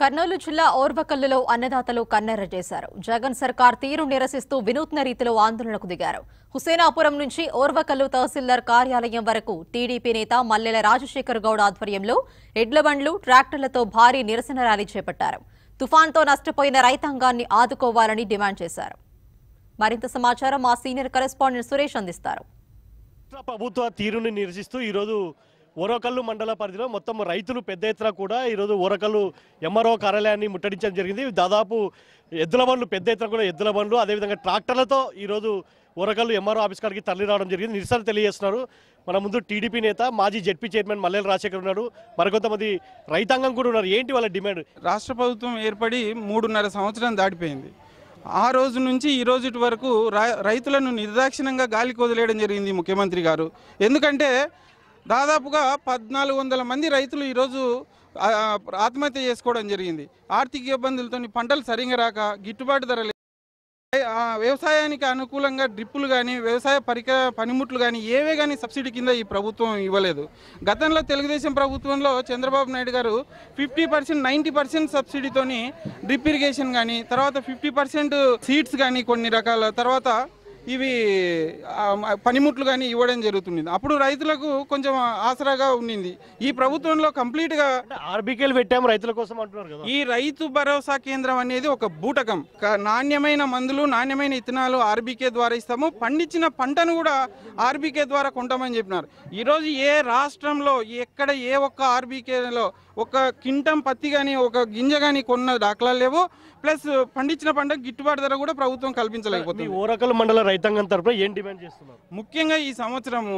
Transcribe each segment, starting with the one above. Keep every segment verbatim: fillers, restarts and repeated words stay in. కర్నూలు జిల్లా ఓర్వకల్లులో అన్నదాతలు కన్నెర్ర చేశారు. జగన్ సర్కార్ తీరు నిరసిస్తూ వినూత్న రీతిలో ఆందోళనకు దిగారు. హుసేనాపురం నుంచి ఓర్వకల్లు తహసీల్దార్ కార్యాలయం వరకు టీడీపీ నేత మల్లెల రాజశేఖర్ గౌడ్ ఆధ్వర్యంలో ఎడ్లబండ్లు, ట్రాక్టర్లతో భారీ నిరసన ర్యాలీ చేపట్టారు. తుఫాన్తో నష్టపోయిన రైతాంగాన్ని ఆదుకోవాలని డిమాండ్ చేశారు. మరింత సమాచారం మా సీనియర్ కరెస్పాండెంట్ సురేష్ అందిస్తారు. ప్రభుత్వ తీరుని నిరసిస్తూ ఈరోజు ఓరకల్లు మండల పరిధిలో మొత్తం రైతులు పెద్ద ఎత్తున కూడా ఈరోజు ఓరకల్లు ఎంఆర్ఓ కార్యాలయాన్ని ముట్టడించడం జరిగింది. దాదాపు ఎద్దుల బండ్లు పెద్ద ఎత్తున కూడా ఎద్దుల బండ్లు అదేవిధంగా ట్రాక్టర్లతో ఈరోజు ఓరకల్లు ఎంఆర్ఓ ఆఫీస్ కాడికి తరలి రావడం జరిగింది. నిరసన తెలియజేస్తున్నారు. మన ముందు టీడీపీ నేత మాజీ జెడ్పీ చైర్మన్ మల్లెల రాజశేఖర్ ఉన్నారు, మరికొంతమంది రైతాంగం కూడా ఉన్నారు. ఏంటి వాళ్ళ డిమాండ్? రాష్ట్ర ప్రభుత్వం ఏర్పడి మూడున్నర సంవత్సరం దాటిపోయింది. ఆ రోజు నుంచి ఈ రోజు వరకు రైతులను నిర్దాక్షిణ్యంగా గాలికి వదిలేయడం జరిగింది ముఖ్యమంత్రి గారు. ఎందుకంటే దాదాపుగా పద్నాలుగు వందల మంది రైతులు ఈరోజు ఆత్మహత్య చేసుకోవడం జరిగింది. ఆర్థిక ఇబ్బందులతో పంటలు సరిగా రాక, గిట్టుబాటు ధర, వ్యవసాయానికి అనుకూలంగా డ్రిప్పులు కానీ వ్యవసాయ పరిక పనిముట్లు కానీ ఏవే కానీ సబ్సిడీ కింద ఈ ప్రభుత్వం ఇవ్వలేదు. గతంలో తెలుగుదేశం ప్రభుత్వంలో చంద్రబాబు నాయుడు గారు ఫిఫ్టీ పర్సెంట్ నైంటీ పర్సెంట్ సబ్సిడీతోని డ్రిప్ ఇరిగేషన్ కానీ, తర్వాత ఫిఫ్టీ పర్సెంట్ సీడ్స్ కానీ, కొన్ని రకాల తర్వాత ఇవి పనిముట్లు కానీ ఇవ్వడం జరుగుతుంది. అప్పుడు రైతులకు కొంచెం ఆసరాగా ఉండింది. ఈ ప్రభుత్వంలో కంప్లీట్గా ఆర్బీకేలు పెట్టాము రైతుల కోసం అంటున్నారు కదా. ఈ రైతు భరోసా కేంద్రం అనేది ఒక బూటకం. నాణ్యమైన మందులు, నాణ్యమైన ఇత్తనాలు ఆర్బీకే ద్వారా ఇస్తాము, పండించిన పంటను కూడా ఆర్బీకే ద్వారా కొంటామని చెప్పినారు. ఈరోజు ఏ రాష్ట్రంలో ఎక్కడ ఏ ఒక్క ఆర్బీకేలో ఒక కింటం పత్తి కానీ ఒక గింజ కానీ కొన్న దాఖలాలు లేవు. ప్లస్ పండించిన పంట గిట్టుబాటు ధర కూడా ప్రభుత్వం కల్పించలేకపోతుంది. ఓరకల్ మండల రైతాంగం తరఫున ఏం డిమాండ్ చేస్తున్నారు? ముఖ్యంగా ఈ సంవత్సరము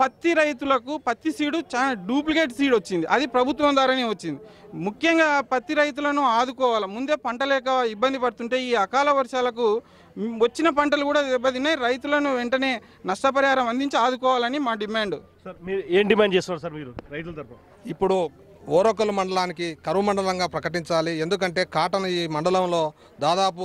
పత్తి రైతులకు పత్తి సీడు చాలా డూప్లికేట్ సీడ్ వచ్చింది. అది ప్రభుత్వం ద్వారానే వచ్చింది. ముఖ్యంగా పత్తి రైతులను ఆదుకోవాలి. ముందే పంట లేక ఇబ్బంది పడుతుంటే ఈ అకాల వర్షాలకు వచ్చిన పంటలు కూడా దెబ్బతిన్నాయి. రైతులను వెంటనే నష్టపరిహారం అందించి ఆదుకోవాలని మా డిమాండ్. ఏం డిమాండ్ చేస్తున్నారు సార్ మీరు రైతుల తరఫున? ఇప్పుడు ఓరకల్లు మండలానికి కరువు మండలంగా ప్రకటించాలి. ఎందుకంటే కాటన్ ఈ మండలంలో దాదాపు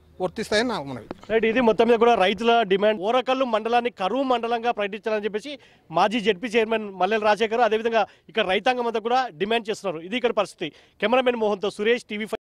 వర్తిస్తాయని నాకు మనవి. రైట్, ఇది మొత్తం మీద కూడా రైతుల డిమాండ్. ఓరకల్లు మండలాన్ని కరువు మండలంగా ప్రకటించాలని చెప్పేసి మాజీ జెడ్పీ చైర్మన్ మల్లెల రాజశేఖర్ అదేవిధంగా ఇక్కడ రైతాంగం అంతా కూడా డిమాండ్ చేస్తున్నారు. ఇది ఇక్కడ పరిస్థితి. కెమెరామెన్ మోహన్తో సురేష్, టీవీ ఫైవ్.